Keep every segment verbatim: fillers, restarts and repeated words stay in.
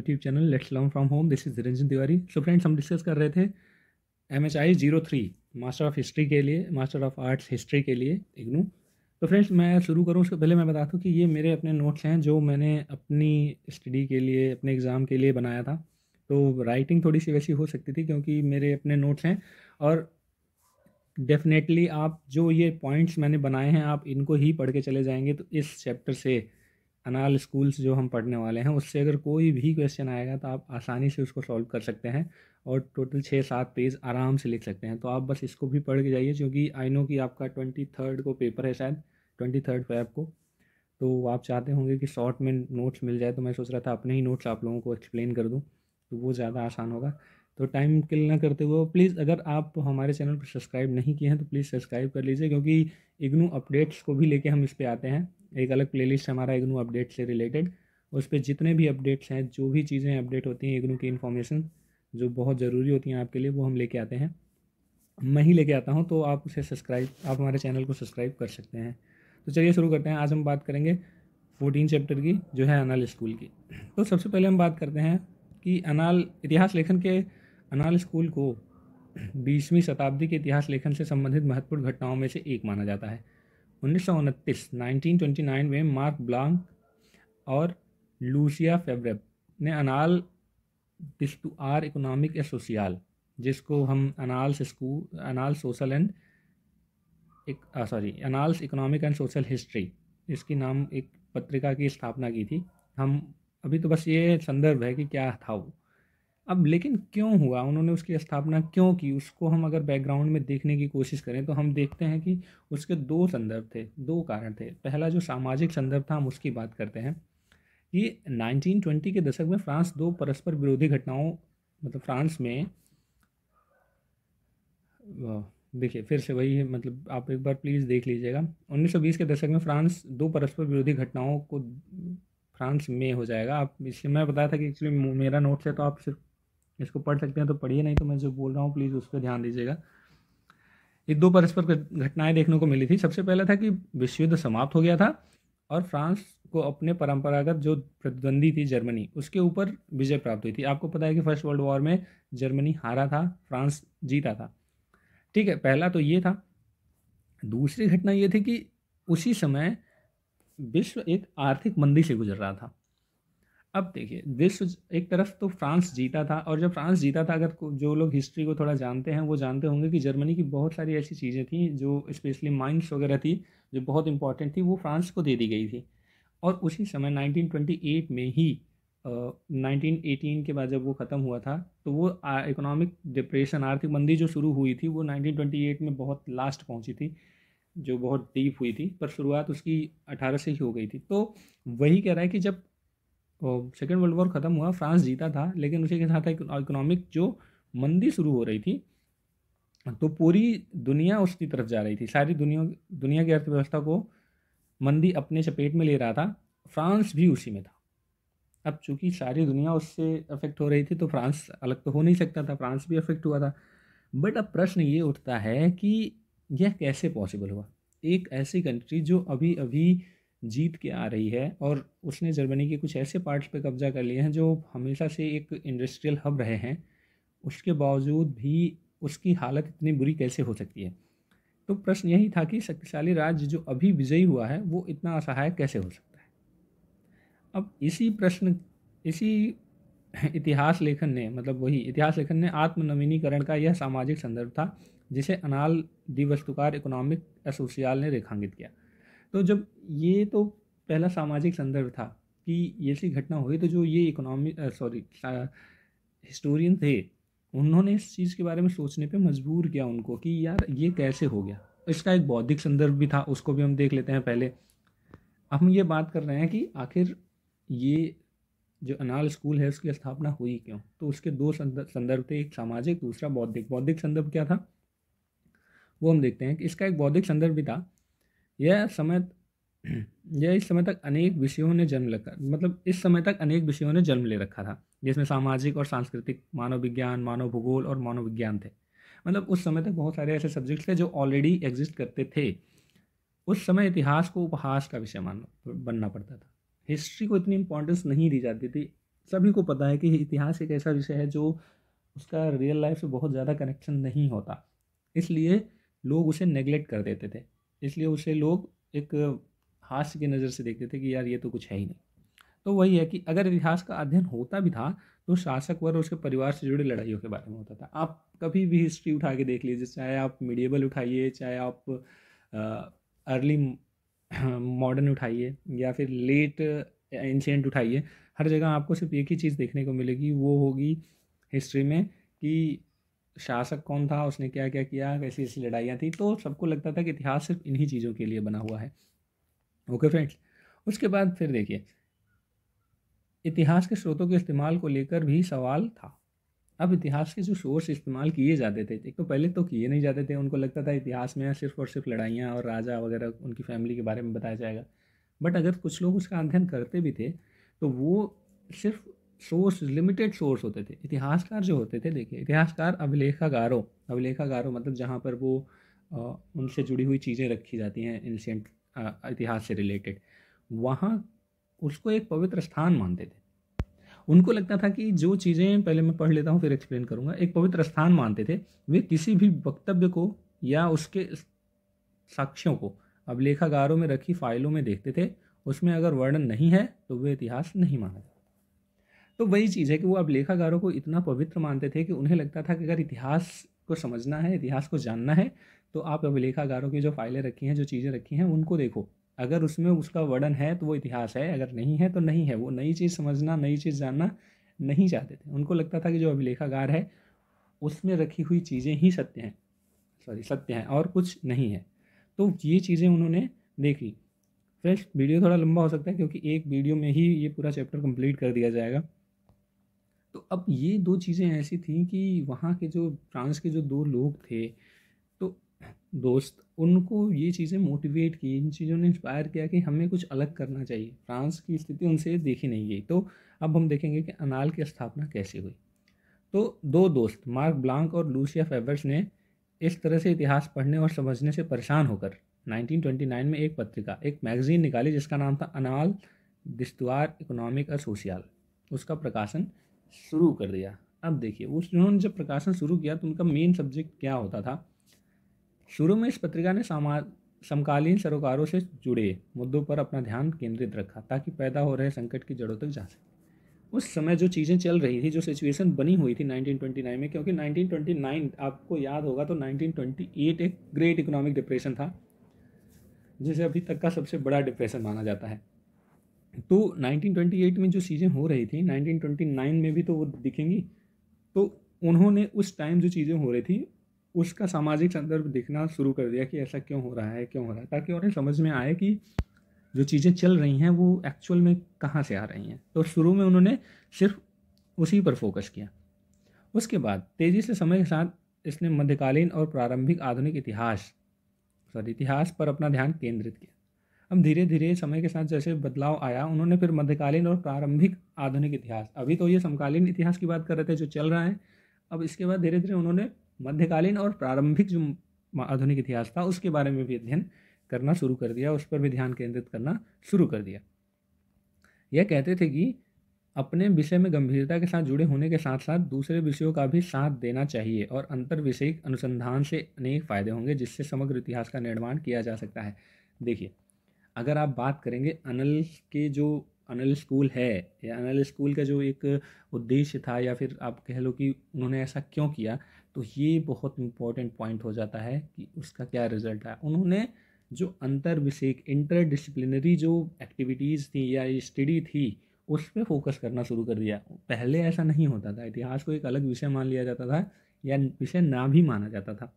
YouTube channel let's learn from home. This is Dhiranjan Tiwari. So friends, हम discuss कर रहे थे M H I zero three master of history के लिए, master of arts history के लिए इग्नू। तो फ्रेंड्स, मैं शुरू करूँ उसके पहले मैं बता दूँ कि ये मेरे अपने नोट्स हैं जो मैंने अपनी स्टडी के लिए, अपने एग्ज़ाम के लिए बनाया था। तो राइटिंग थोड़ी सी वैसी हो सकती थी क्योंकि मेरे अपने नोट्स हैं, और डेफिनेटली आप जो ये पॉइंट्स मैंने बनाए हैं आप इनको ही पढ़ के चले जाएंगे। तो इस चैप्टर से अनाल स्कूल्स जो हम पढ़ने वाले हैं उससे अगर कोई भी क्वेश्चन आएगा तो आप आसानी से उसको सॉल्व कर सकते हैं और टोटल छः सात पेज आराम से लिख सकते हैं। तो आप बस इसको भी पढ़ के जाइए क्योंकि आई नो कि आपका ट्वेंटी थर्ड को पेपर है, शायद ट्वेंटी थर्ड पे आपको, तो आप चाहते होंगे कि शॉर्ट में नोट्स मिल जाए। तो मैं सोच रहा था अपने ही नोट्स आप लोगों को एक्सप्लेन कर दूँ तो वो ज़्यादा आसान होगा। तो टाइम किल ना करते हुए प्लीज़, अगर आप हमारे चैनल को सब्सक्राइब नहीं किए हैं तो प्लीज़ सब्सक्राइब कर लीजिए क्योंकि इग्नू अपडेट्स को भी लेके हम इस पर आते हैं। एक अलग प्लेलिस्ट हमारा इग्नू अपडेट से रिलेटेड, उस पर जितने भी अपडेट्स हैं, जो भी चीज़ें अपडेट होती हैं इग्नू की इन्फॉर्मेशन जो बहुत ज़रूरी होती हैं आपके लिए, वो हम लेके आते हैं, मैं ही लेके आता हूँ। तो आप उसे सब्सक्राइब, आप हमारे चैनल को सब्सक्राइब कर सकते हैं। तो चलिए शुरू करते हैं। आज हम बात करेंगे फोर्टीन चैप्टर की जो है अनाल स्कूल की। तो सबसे पहले हम बात करते हैं कि अनाल इतिहास लेखन के अनाल स्कूल को बीसवीं शताब्दी के इतिहास लेखन से संबंधित महत्वपूर्ण घटनाओं में से एक माना जाता है। उन्नीस सौ उनतीस नाइनटीन ट्वेंटी नाइन में मार्क ब्लॉक और लूसिया फेब्रे ने Annales d'histoire economic et social, जिसको हम Annales school, Annales social and sorry Annales economic and social history, इसकी नाम एक पत्रिका की स्थापना की थी। हम अभी तो बस ये संदर्भ है कि क्या था वो। अब लेकिन क्यों हुआ, उन्होंने उसकी स्थापना क्यों की, उसको हम अगर बैकग्राउंड में देखने की कोशिश करें तो हम देखते हैं कि उसके दो संदर्भ थे, दो कारण थे। पहला जो सामाजिक संदर्भ था हम उसकी बात करते हैं। ये नाइनटीन ट्वेंटी के दशक में फ्रांस दो परस्पर विरोधी घटनाओं, मतलब फ्रांस में, देखिए फिर से वही है, मतलब आप एक बार प्लीज़ देख लीजिएगा। उन्नीस सौ बीस के दशक में फ्रांस दो परस्पर विरोधी घटनाओं को, फ्रांस में हो जाएगा आप, इसलिए मैं बताया था कि एक्चुअली मेरा नोट्स है तो आप सिर्फ इसको पढ़ सकते हैं, तो पढ़िए, नहीं तो मैं जो बोल रहा हूँ प्लीज़ उस पर ध्यान दीजिएगा। ये दो परस्पर घटनाएं देखने को मिली थी। सबसे पहला था कि विश्व युद्ध समाप्त हो गया था और फ्रांस को अपने परंपरागत जो प्रतिद्वंदी थी जर्मनी, उसके ऊपर विजय प्राप्त हुई थी। आपको पता है कि फर्स्ट वर्ल्ड वॉर में जर्मनी हारा था, फ्रांस जीता था, ठीक है। पहला तो ये था। दूसरी घटना ये थी कि उसी समय विश्व एक आर्थिक मंदी से गुजर रहा था। अब देखिए, विश्व एक तरफ तो फ्रांस जीता था, और जब फ्रांस जीता था, अगर जो लोग हिस्ट्री को थोड़ा जानते हैं वो जानते होंगे कि जर्मनी की बहुत सारी ऐसी चीज़ें थी जो स्पेशली माइंस वगैरह थी जो बहुत इंपॉर्टेंट थी, वो फ्रांस को दे दी गई थी। और उसी समय नाइनटीन ट्वेंटी एट में ही आ, नाइनटीन एटीन के बाद जब वो ख़त्म हुआ था तो वो इकोनॉमिक डिप्रेशन, आर्थिक मंदी जो शुरू हुई थी वो नाइनटीन ट्वेंटी एट में बहुत लास्ट पहुंची थी, जो बहुत डीप हुई थी, पर शुरुआत उसकी अठारह से ही हो गई थी। तो वही कह रहा है कि जब सेकेंड वर्ल्ड वॉर ख़त्म हुआ, फ्रांस जीता था, लेकिन उसी के साथ इकोनॉमिक जो मंदी शुरू हो रही थी तो पूरी दुनिया उसकी तरफ जा रही थी। सारी दुनिया दुनिया की अर्थव्यवस्था को मंदी अपने चपेट में ले रहा था, फ्रांस भी उसी में था। अब चूंकि सारी दुनिया उससे अफेक्ट हो रही थी तो फ्रांस अलग तो हो नहीं सकता था, फ्रांस भी अफेक्ट हुआ था। बट अब प्रश्न ये उठता है कि यह कैसे पॉसिबल हुआ, एक ऐसी कंट्री जो अभी अभी जीत के आ रही है और उसने जर्मनी के कुछ ऐसे पार्ट्स पे कब्जा कर लिए हैं जो हमेशा से एक इंडस्ट्रियल हब रहे हैं, उसके बावजूद भी उसकी हालत इतनी बुरी कैसे हो सकती है। तो प्रश्न यही था कि शक्तिशाली राज्य जो अभी विजयी हुआ है वो इतना असहाय कैसे हो सकता है। अब इसी प्रश्न, इसी इतिहास लेखन ने, मतलब वही इतिहास लेखन ने आत्मनवीनीकरण का यह सामाजिक संदर्भ था जिसे अनाल दिवस्तुकार इकोनॉमिक एसोसियल ने रेखांकित किया। तो जब ये, तो पहला सामाजिक संदर्भ था कि ऐसी घटना हुई, तो जो ये इकोनॉमिक सॉरी हिस्टोरियन थे उन्होंने इस चीज़ के बारे में सोचने पे मजबूर किया उनको कि यार ये कैसे हो गया। इसका एक बौद्धिक संदर्भ भी था, उसको भी हम देख लेते हैं। पहले हम ये बात कर रहे हैं कि आखिर ये जो अनाल स्कूल है उसकी स्थापना हुई क्यों। तो उसके दो संदर्भ थे, एक सामाजिक, दूसरा बौद्धिक। बौद्धिक संदर्भ क्या था वो हम देखते हैं कि इसका एक बौद्धिक संदर्भ भी था। यह समय यह इस समय तक अनेक विषयों ने जन्म रखा मतलब इस समय तक अनेक विषयों ने जन्म ले रखा था, जिसमें सामाजिक और सांस्कृतिक, मानव विज्ञान, मानव भूगोल और मानव विज्ञान थे। मतलब उस समय तक बहुत सारे ऐसे सब्जेक्ट्स थे जो ऑलरेडी एग्जिस्ट करते थे। उस समय इतिहास को उपहास का विषय मानना बनना पड़ता था, हिस्ट्री को इतनी इंपॉर्टेंस नहीं दी जाती थी सभी को पता है कि इतिहास एक ऐसा विषय है जो उसका रियल लाइफ से बहुत ज़्यादा कनेक्शन नहीं होता, इसलिए लोग उसे नेगलेक्ट कर देते थे, इसलिए उसे लोग एक हास्य की नज़र से देखते थे कि यार ये तो कुछ है ही नहीं। तो वही है कि अगर इतिहास का अध्ययन होता भी था तो शासक वर्ग और उसके परिवार से जुड़ी लड़ाइयों के बारे में होता था। आप कभी भी हिस्ट्री उठा के देख लीजिए, चाहे आप मीडियबल उठाइए, चाहे आप अर्ली मॉडर्न उठाइए या फिर लेट एंशिएंट उठाइए, हर जगह आपको सिर्फ एक ही चीज़ देखने को मिलेगी, वो होगी हिस्ट्री में कि शासक कौन था, उसने क्या क्या किया, कैसी ऐसी लड़ाइयाँ थी। तो सबको लगता था कि इतिहास सिर्फ इन्हीं चीज़ों के लिए बना हुआ है। ओके फ्रेंड्स, उसके बाद फिर देखिए इतिहास के स्रोतों के इस्तेमाल को लेकर भी सवाल था। अब इतिहास के जो सोर्स इस्तेमाल किए जाते थे, एक तो पहले तो किए नहीं जाते थे, उनको लगता था इतिहास में सिर्फ और सिर्फ लड़ाइयाँ और राजा वगैरह उनकी फैमिली के बारे में बताया जाएगा। बट अगर कुछ लोग उसका अध्ययन करते भी थे तो वो सिर्फ सोर्स लिमिटेड सोर्स होते थे। इतिहासकार जो होते थे, देखिए इतिहासकार अभिलेखागारों अभिलेखागारों मतलब जहाँ पर वो आ, उनसे जुड़ी हुई चीज़ें रखी जाती हैं एंशिएंट इतिहास से रिलेटेड, वहाँ उसको एक पवित्र स्थान मानते थे। उनको लगता था कि जो चीज़ें पहले मैं पढ़ लेता हूँ फिर एक्सप्लेन करूँगा, एक पवित्र स्थान मानते थे। वे किसी भी वक्तव्य को या उसके साक्ष्यों को अभिलेखागारों में रखी फाइलों में देखते थे, उसमें अगर वर्णन नहीं है तो वे इतिहास नहीं माना जाता। तो वही चीज़ है कि वो अभिलेखागारों को इतना पवित्र मानते थे कि उन्हें लगता था कि अगर इतिहास को समझना है, इतिहास को जानना है, तो आप अभिलेखागारों की जो फाइलें रखी हैं, जो चीज़ें रखी हैं, उनको देखो। अगर उसमें उसका वर्णन है तो वो इतिहास है, अगर नहीं है तो नहीं है। वो नई चीज़ समझना, नई चीज़ जानना नहीं चाहते थे। उनको लगता था कि जो अभिलेखागार है उसमें रखी हुई चीज़ें ही सत्य हैं, सॉरी सत्य हैं और कुछ नहीं है। तो ये चीज़ें उन्होंने देखी। फ्रेंड्स, वीडियो थोड़ा लंबा हो सकता है क्योंकि एक वीडियो में ही ये पूरा चैप्टर कंप्लीट कर दिया जाएगा। तो अब ये दो चीज़ें ऐसी थी कि वहाँ के जो फ्रांस के जो दो लोग थे तो दोस्त, उनको ये चीज़ें मोटिवेट की, इन चीज़ों ने इंस्पायर किया कि हमें कुछ अलग करना चाहिए। फ्रांस की स्थिति उनसे देखी नहीं गई। तो अब हम देखेंगे कि अनाल की स्थापना कैसे हुई। तो दो दोस्त मार्क ब्लांक और लूसिया फेवर्स ने इस तरह से इतिहास पढ़ने और समझने से परेशान होकर उन्नीस सौ उनतीस में एक पत्रिका, एक मैगज़ीन निकाली जिसका नाम था अनाल दिस्वार इकोनॉमिक और सोशियल। उसका प्रकाशन शुरू कर दिया। अब देखिए उस उन्होंने जब प्रकाशन शुरू किया तो उनका मेन सब्जेक्ट क्या होता था। शुरू में इस पत्रिका ने समाज समकालीन सरोकारों से जुड़े मुद्दों पर अपना ध्यान केंद्रित रखा ताकि पैदा हो रहे संकट की जड़ों तक जा सके। उस समय जो चीज़ें चल रही थी, जो सिचुएशन बनी हुई थी उन्नीस सौ उनतीस में, क्योंकि उन्नीस सौ उनतीस आपको याद होगा तो उन्नीस सौ अट्ठाईस एक ग्रेट इकोनॉमिक डिप्रेशन था जिसे अभी तक का सबसे बड़ा डिप्रेशन माना जाता है। तो उन्नीस सौ अट्ठाईस में जो चीज़ें हो रही थी उन्नीस सौ उनतीस में भी तो वो दिखेंगी। तो उन्होंने उस टाइम जो चीज़ें हो रही थी उसका सामाजिक संदर्भ देखना शुरू कर दिया कि ऐसा क्यों हो रहा है, क्यों हो रहा है, ताकि उन्हें समझ में आए कि जो चीज़ें चल रही हैं वो एक्चुअल में कहाँ से आ रही हैं। तो शुरू में उन्होंने सिर्फ उसी पर फोकस किया। उसके बाद तेज़ी से समय के साथ इसने मध्यकालीन और प्रारंभिक आधुनिक इतिहास सॉरी इतिहास पर अपना ध्यान केंद्रित किया। अब धीरे धीरे समय के साथ जैसे बदलाव आया, उन्होंने फिर मध्यकालीन और प्रारंभिक आधुनिक इतिहास, अभी तो ये समकालीन इतिहास की बात कर रहे थे जो चल रहा है, अब इसके बाद धीरे धीरे उन्होंने मध्यकालीन और प्रारंभिक जो आधुनिक इतिहास था उसके बारे में भी अध्ययन करना शुरू कर दिया, उस पर भी ध्यान केंद्रित करना शुरू कर दिया। यह कहते थे कि अपने विषय में गंभीरता के साथ जुड़े होने के साथ साथ दूसरे विषयों का भी साथ देना चाहिए और अंतर विषयिक अनुसंधान से अनेक फायदे होंगे जिससे समग्र इतिहास का निर्माण किया जा सकता है। देखिए अगर आप बात करेंगे अनल्स के जो अनल्स स्कूल है या अनल्स स्कूल का जो एक उद्देश्य था या फिर आप कह लो कि उन्होंने ऐसा क्यों किया, तो ये बहुत इंपॉर्टेंट पॉइंट हो जाता है कि उसका क्या रिजल्ट आया। उन्होंने जो अंतर विषय इंटरडिसिप्लिनरी जो एक्टिविटीज़ थी या स्टडी थी उस पर फोकस करना शुरू कर दिया। पहले ऐसा नहीं होता था, इतिहास को एक अलग विषय मान लिया जाता था या विषय ना भी माना जाता था।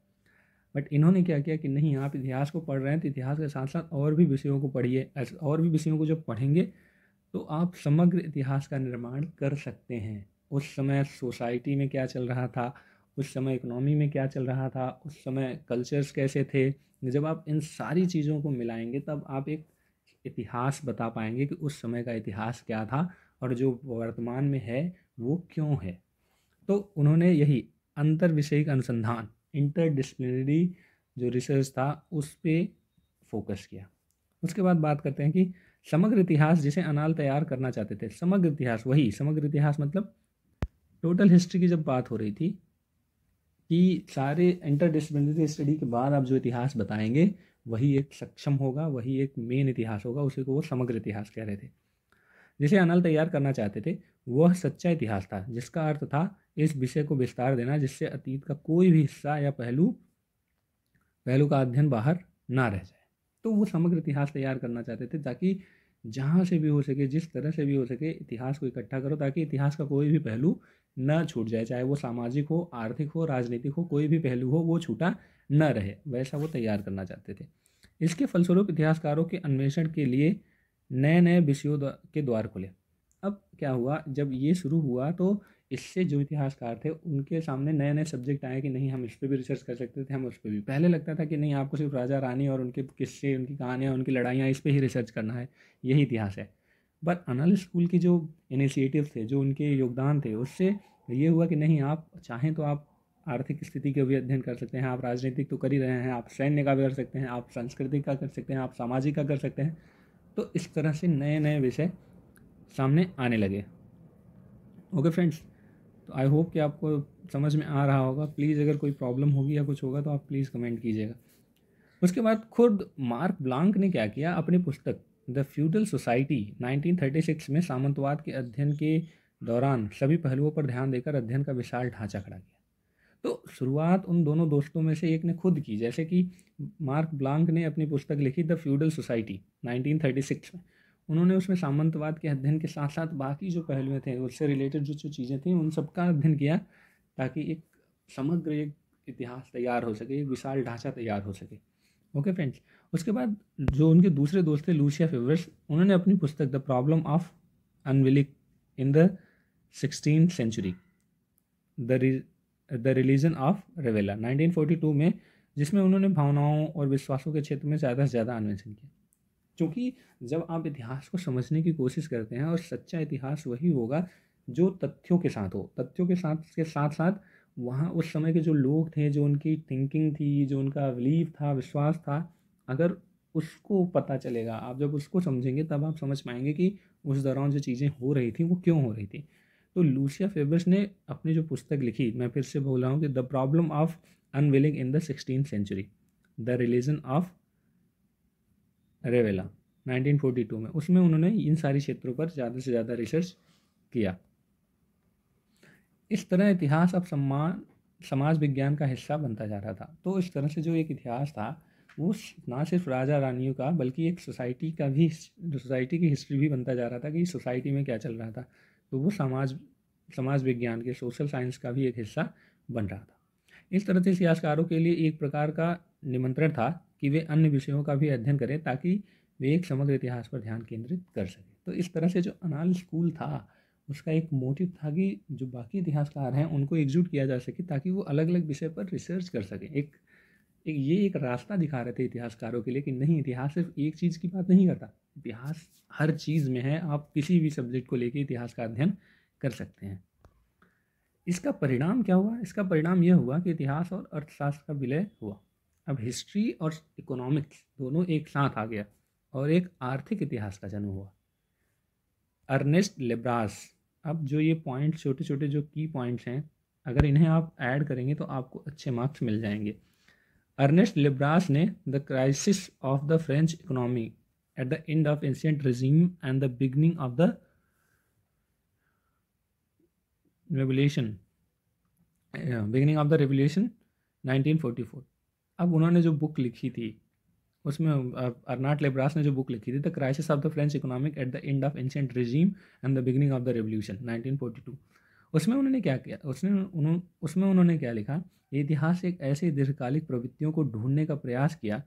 बट इन्होंने क्या किया कि नहीं, आप इतिहास को पढ़ रहे हैं तो इतिहास के साथ साथ और भी विषयों को पढ़िए, और भी विषयों को जब पढ़ेंगे तो आप समग्र इतिहास का निर्माण कर सकते हैं। उस समय सोसाइटी में क्या चल रहा था, उस समय इकोनॉमी में क्या चल रहा था, उस समय कल्चर्स कैसे थे, जब आप इन सारी चीज़ों को मिलाएंगे तब आप एक इतिहास बता पाएंगे कि उस समय का इतिहास क्या था और जो वर्तमान में है वो क्यों है। तो उन्होंने यही अंतर विषयिक अनुसंधान इंटरडिसिप्लिनरी जो रिसर्च था उस पर फोकस किया। उसके बाद बात करते हैं कि समग्र इतिहास जिसे अनाल तैयार करना चाहते थे। समग्र इतिहास वही समग्र इतिहास मतलब टोटल हिस्ट्री की जब बात हो रही थी कि सारे इंटरडिसिप्लिनरी स्टडी के बाद आप जो इतिहास बताएंगे वही एक सक्षम होगा, वही एक मेन इतिहास होगा, उसी को वो समग्र इतिहास कह रहे थे। जिसे अनाल तैयार करना चाहते थे वह सच्चा इतिहास था, जिसका अर्थ था इस विषय को विस्तार देना जिससे अतीत का कोई भी हिस्सा या पहलू पहलू का अध्ययन बाहर ना रह जाए। तो वो समग्र इतिहास तैयार करना चाहते थे ताकि जहाँ से भी हो सके, जिस तरह से भी हो सके, इतिहास को इकट्ठा करो ताकि इतिहास का कोई भी पहलू न छूट जाए, चाहे वो सामाजिक हो, आर्थिक हो, राजनीतिक हो, कोई भी पहलू हो वो छूटा न रहे, वैसा वो तैयार करना चाहते थे। इसके फलस्वरूप इतिहासकारों के अन्वेषण के लिए नए नए विषयों के द्वार खुले। अब क्या हुआ, जब ये शुरू हुआ तो इससे जो इतिहासकार थे उनके सामने नए नए सब्जेक्ट आए कि नहीं हम इस पर भी रिसर्च कर सकते थे, हम उस पर भी। पहले लगता था कि नहीं आपको सिर्फ राजा रानी और उनके किस्से, उनकी कहानियाँ, उनकी लड़ाइयाँ, इस पर ही रिसर्च करना है, यही इतिहास है। बट अनालिस स्कूल के जो इनिशिएटिव थे, जो उनके योगदान थे, उससे ये हुआ कि नहीं आप चाहें तो आप आर्थिक स्थिति का भी अध्ययन कर सकते हैं, आप राजनीतिक तो कर ही रहे हैं, आप सैन्य का भी कर सकते हैं, आप सांस्कृतिक का कर सकते हैं, आप सामाजिक का कर सकते हैं। तो इस तरह से नए नए विषय सामने आने लगे। ओके फ्रेंड्स, तो आई होप कि आपको समझ में आ रहा होगा। प्लीज़ अगर कोई प्रॉब्लम होगी या कुछ होगा तो आप प्लीज़ कमेंट कीजिएगा। उसके बाद खुद मार्क ब्लांक ने क्या किया, अपनी पुस्तक the feudal society nineteen thirty six में सामंतवाद के अध्ययन के दौरान सभी पहलुओं पर ध्यान देकर अध्ययन का विशाल ढांचा खड़ा किया। तो शुरुआत उन दोनों दोस्तों में से एक ने खुद की, जैसे कि मार्क ब्लांक ने अपनी पुस्तक लिखी the feudal society nineteen thirty six में। उन्होंने उसमें सामंतवाद के अध्ययन के साथ साथ बाकी जो पहलुएँ थे, उससे रिलेटेड जो जो चीज़ें थीं, उन सब का अध्ययन किया ताकि एक समग्र एक इतिहास तैयार हो सके, एक विशाल ढांचा तैयार हो सके। ओके फ्रेंड्स, उसके बाद जो उनके दूसरे दोस्त थे लूसिया फेवर्स, उन्होंने अपनी पुस्तक the problem of unbelief in the sixteenth century the the religion of Rabelais nineteen forty two में, जिसमें उन्होंने भावनाओं और विश्वासों के क्षेत्र में ज़्यादा से ज़्यादा अन्वेषण किया। क्योंकि जब आप इतिहास को समझने की कोशिश करते हैं, और सच्चा इतिहास वही होगा जो तथ्यों के साथ हो, तथ्यों के साथ के साथ साथ वहाँ उस समय के जो लोग थे, जो उनकी थिंकिंग थी, जो उनका बिलीफ था, विश्वास था, अगर उसको पता चलेगा, आप जब उसको समझेंगे तब आप समझ पाएंगे कि उस दौरान जो चीज़ें हो रही थी वो क्यों हो रही थी। तो लूसिया फेबर्स ने अपनी जो पुस्तक लिखी, मैं फिर से बोल रहा हूँ कि the problem of unbelief in the sixteenth century the religion of Rabelais nineteen forty two में, उसमें उन्होंने इन सारी क्षेत्रों पर ज़्यादा से ज़्यादा रिसर्च किया। इस तरह इतिहास अब सम्मान समाज विज्ञान का हिस्सा बनता जा रहा था। तो इस तरह से जो एक इतिहास था वो ना सिर्फ राजा रानियों का बल्कि एक सोसाइटी का भी, सोसाइटी की हिस्ट्री भी बनता जा रहा था कि सोसाइटी में क्या चल रहा था। तो वो समाज समाज विज्ञान के, सोशल साइंस का भी एक हिस्सा बन रहा था। इस तरह से इतिहासकारों के लिए एक प्रकार का निमंत्रण था कि वे अन्य विषयों का भी अध्ययन करें ताकि वे एक समग्र इतिहास पर ध्यान केंद्रित कर सकें। तो इस तरह से जो अनालिस स्कूल था उसका एक मोटिव था कि जो बाकी इतिहासकार हैं उनको एकजुट किया जा सके ताकि वो अलग अलग विषय पर रिसर्च कर सकें। एक एक ये एक रास्ता दिखा रहे थे इतिहासकारों के लिए कि नहीं, इतिहास सिर्फ एक चीज़ की बात नहीं करता, इतिहास हर चीज़ में है, आप किसी भी सब्जेक्ट को लेके इतिहास का अध्ययन कर सकते हैं। इसका परिणाम क्या हुआ, इसका परिणाम यह हुआ कि इतिहास और अर्थशास्त्र का विलय हुआ। अब हिस्ट्री और इकोनॉमिक्स दोनों एक साथ आ गया और एक आर्थिक इतिहास का जन्म हुआ। अर्नेस्ट लेब्रास, अब जो ये पॉइंट्स, छोटे छोटे जो की पॉइंट्स हैं, अगर इन्हें आप ऐड करेंगे तो आपको अच्छे मार्क्स मिल जाएंगे। अर्नेस्ट लेब्रास ने the crisis of the French economy at the end of ancient regime and the beginning of the revolution beginning of the revolution nineteen forty four. अब उन्होंने जो बुक लिखी थी उसमें अर्नाट लेब्रास ने जो बुक लिखी थी the crisis of the French economic at the end of ancient regime and the beginning of the revolution nineteen forty two, उसमें उन्होंने क्या किया, उसने उन्होंने उसमें उन्होंने क्या लिखा, इतिहास एक ऐसे दीर्घकालिक प्रवृत्तियों को ढूंढने का प्रयास किया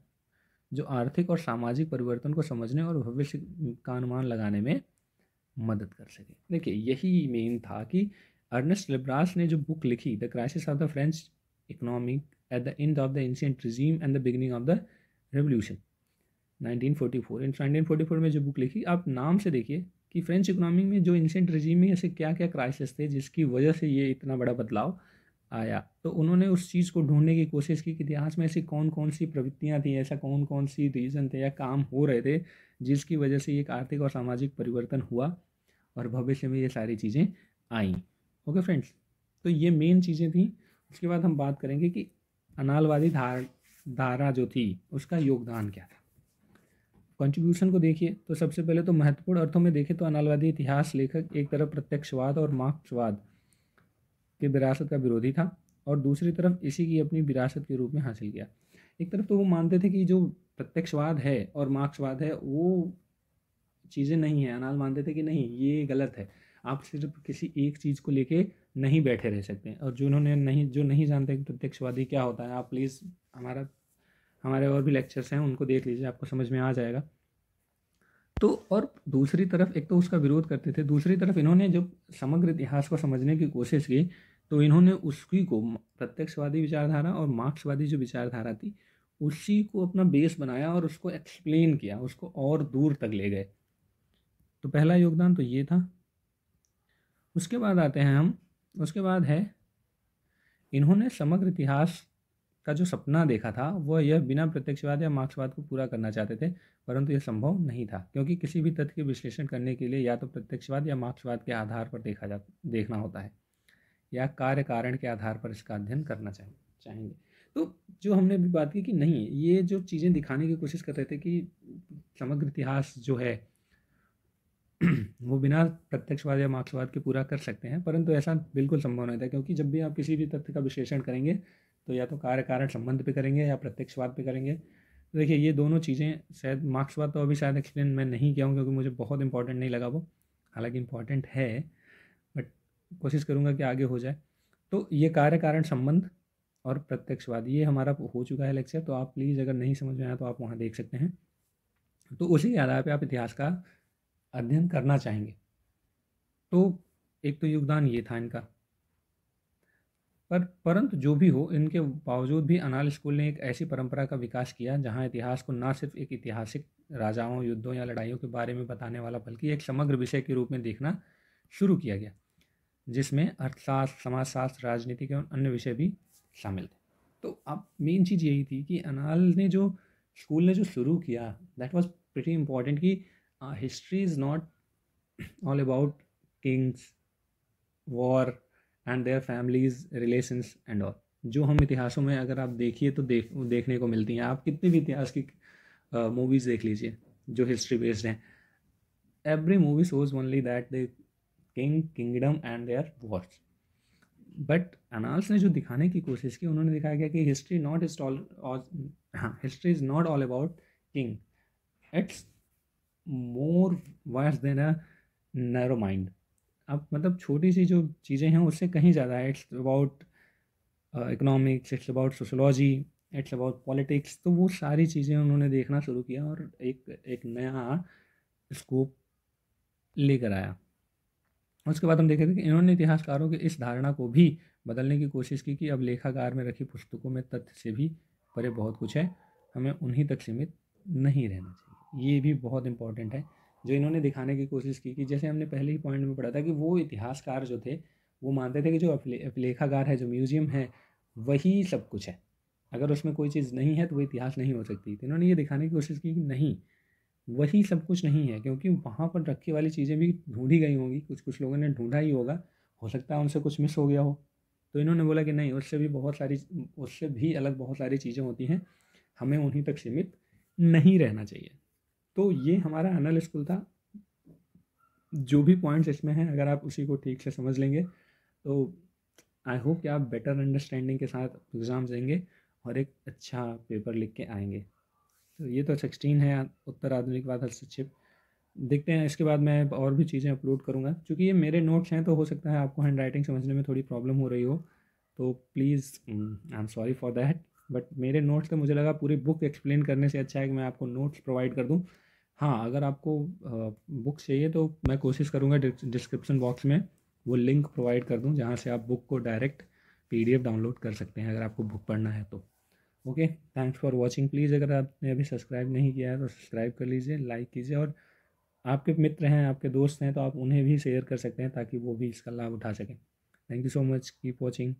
जो आर्थिक और सामाजिक परिवर्तन को समझने और भविष्य का अनुमान लगाने में मदद कर सके। देखिए यही मेन था कि अर्नेस्ट लेब्रास ने जो बुक लिखी the crisis of the French economic at the end of the ancient regime and the beginning of the revolution nineteen forty four, in nineteen forty four में जो बुक लिखी, आप नाम से देखिए कि फ्रेंच इकोनॉमी में जो एंशिएंट रेजिम में ऐसे क्या क्या क्राइसिस थे जिसकी वजह से ये इतना बड़ा बदलाव आया। तो उन्होंने उस चीज़ को ढूंढने की कोशिश की कि इतिहास में ऐसी कौन कौन सी प्रवृत्तियाँ थीं, ऐसा कौन कौन सी रीज़न थे या काम हो रहे थे जिसकी वजह से एक आर्थिक और सामाजिक परिवर्तन हुआ और भविष्य में ये सारी चीज़ें आईं। ओके फ्रेंड्स, तो ये मेन चीज़ें थीं। उसके बाद हम बात करेंगे कि अनालवादी धार धारा जो थी उसका योगदान क्या था। कंट्रीब्यूशन को देखिए तो सबसे पहले तो महत्वपूर्ण अर्थों में देखें तो अनालवादी इतिहास लेखक एक तरफ प्रत्यक्षवाद और मार्क्सवाद के विरासत का विरोधी था और दूसरी तरफ इसी की अपनी विरासत के रूप में हासिल किया। एक तरफ तो वो मानते थे कि जो प्रत्यक्षवाद है और मार्क्सवाद है वो चीज़ें नहीं है, अनाल मानते थे कि नहीं ये गलत है, आप सिर्फ किसी एक चीज़ को लेके नहीं बैठे रह सकते हैं। और जो उन्होंने नहीं जो नहीं जानते कि प्रत्यक्षवादी क्या होता है, आप प्लीज़ हमारा हमारे और भी लेक्चर्स हैं उनको देख लीजिए, आपको समझ में आ जाएगा। तो और दूसरी तरफ एक तो उसका विरोध करते थे, दूसरी तरफ इन्होंने जब समग्र इतिहास को समझने की कोशिश की तो इन्होंने उसकी को प्रत्यक्षवादी विचारधारा और मार्क्सवादी जो विचारधारा थी उसी को अपना बेस बनाया और उसको एक्सप्लेन किया, उसको और दूर तक ले गए। तो पहला योगदान तो ये था। उसके बाद आते हैं हम, उसके बाद है इन्होंने समग्र इतिहास का जो सपना देखा था वह यह बिना प्रत्यक्षवाद या मार्क्सवाद को पूरा करना चाहते थे, परंतु यह संभव नहीं था क्योंकि किसी भी तथ्य के विश्लेषण करने के लिए या तो प्रत्यक्षवाद या मार्क्सवाद के आधार पर देखा जा देखना होता है या कार्य कारण के आधार पर इसका अध्ययन करना चाहे चाहेंगे तो जो हमने भी बात की कि नहीं, ये जो चीज़ें दिखाने की कोशिश कर रहे थे कि समग्र इतिहास जो है वो बिना प्रत्यक्षवाद या मार्क्सवाद के पूरा कर सकते हैं, परंतु ऐसा बिल्कुल संभव नहीं था क्योंकि जब भी आप किसी भी तथ्य का विश्लेषण करेंगे तो या तो कार्य कारण संबंध पे करेंगे या प्रत्यक्षवाद पे करेंगे। तो देखिए ये दोनों चीज़ें, शायद मार्क्सवाद तो अभी शायद एक्सप्लेन मैं नहीं किया हूँ क्योंकि मुझे बहुत इंपॉर्टेंट नहीं लगा वो, हालांकि इंपॉर्टेंट है बट कोशिश करूँगा कि आगे हो जाए। तो ये कार्य कारण संबंध और प्रत्यक्षवाद ये हमारा हो चुका है लेक्चर, तो आप प्लीज़ अगर नहीं समझ में आया तो आप वहाँ देख सकते हैं। तो उसी के आधार पर आप इतिहास का अध्ययन करना चाहेंगे। तो एक तो योगदान ये था इनका, पर परंतु जो भी हो इनके बावजूद भी अनाल स्कूल ने एक ऐसी परंपरा का विकास किया जहां इतिहास को ना सिर्फ एक ऐतिहासिक राजाओं, युद्धों या लड़ाइयों के बारे में बताने वाला बल्कि एक समग्र विषय के रूप में देखना शुरू किया गया जिसमें अर्थशास्त्र, समाजशास्त्र, राजनीति के अन्य विषय भी शामिल थे। तो अब मेन चीज़ यही थी कि अनाल ने जो स्कूल ने जो शुरू किया दैट वॉज प्रीटी इम्पॉर्टेंट कि history is not all about kings, war and their families, relations and all. जो हम इतिहासों में अगर आप देखिए तो देख देखने को मिलती हैं, आप कितनी भी इतिहास की मूवीज़ देख लीजिए जो हिस्ट्री बेस्ड हैं, every movie shows only that the king, kingdom and their wars. But Annales ने जो दिखाने की कोशिश की उन्होंने दिखाया गया कि हिस्ट्री नॉट इज ऑल हाँ history is not all about king, it's more vast than a narrow mind. अब मतलब छोटी सी जो चीज़ें हैं उससे कहीं ज़्यादा है, it's about economics, it's about sociology, it's about politics. तो वो सारी चीज़ें उन्होंने देखना शुरू किया और एक एक नया स्कोप लेकर आया। उसके बाद हम देखे थे कि इन्होंने इतिहासकारों के इस धारणा को भी बदलने की कोशिश की कि अब लेखागार में रखी पुस्तकों में तथ्य से भी परे बहुत कुछ है, हमें उन्हीं तक सीमित नहीं रहना चाहिए। ये भी बहुत इंपॉर्टेंट है जो इन्होंने दिखाने की कोशिश की कि जैसे हमने पहले ही पॉइंट में पढ़ा था कि वो इतिहासकार जो थे वो मानते थे कि जो लेखागार है, जो म्यूजियम है, वही सब कुछ है, अगर उसमें कोई चीज़ नहीं है तो वो इतिहास नहीं हो सकती। तो इन्होंने ये दिखाने की कोशिश की कि नहीं, वही सब कुछ नहीं है क्योंकि वहाँ पर रखी वाली चीज़ें भी ढूंढी गई होंगी, कुछ कुछ लोगों ने ढूंढा ही होगा, हो सकता है उनसे कुछ मिस हो गया हो। तो इन्होंने बोला कि नहीं, उससे भी बहुत सारी उससे भी अलग बहुत सारी चीज़ें होती हैं, हमें उन्हीं तक सीमित नहीं रहना चाहिए। तो ये हमारा अनल स्कूल था। जो भी पॉइंट्स इसमें हैं अगर आप उसी को ठीक से समझ लेंगे तो आई होप कि आप बेटर अंडरस्टैंडिंग के साथ एग्ज़ाम देंगे और एक अच्छा पेपर लिख के आएंगे। तो ये तो सोलह है उत्तर आधुनिकवाद हस्तक्षेप। देखते हैं इसके बाद मैं और भी चीज़ें अपलोड करूँगा, चूँकि ये मेरे नोट्स हैं तो हो सकता है आपको हैंड राइटिंग समझने में थोड़ी प्रॉब्लम हो रही हो, तो please I am sorry for that. But मेरे नोट्स तो मुझे लगा पूरी बुक एक्सप्लेन करने से अच्छा है कि मैं आपको नोट्स प्रोवाइड कर दूँ। हाँ, अगर आपको बुक चाहिए तो मैं कोशिश करूँगा डिस्क्रिप्शन बॉक्स में वो लिंक प्रोवाइड कर दूँ जहाँ से आप बुक को डायरेक्ट पीडीएफ डाउनलोड कर सकते हैं अगर आपको बुक पढ़ना है तो। Okay, thanks for watching. Please अगर आपने अभी सब्सक्राइब नहीं किया है तो सब्सक्राइब कर लीजिए, लाइक कीजिए, और आपके मित्र हैं, आपके दोस्त हैं तो आप उन्हें भी शेयर कर सकते हैं ताकि वो भी इसका लाभ उठा सकें। Thank you so much, keep watching.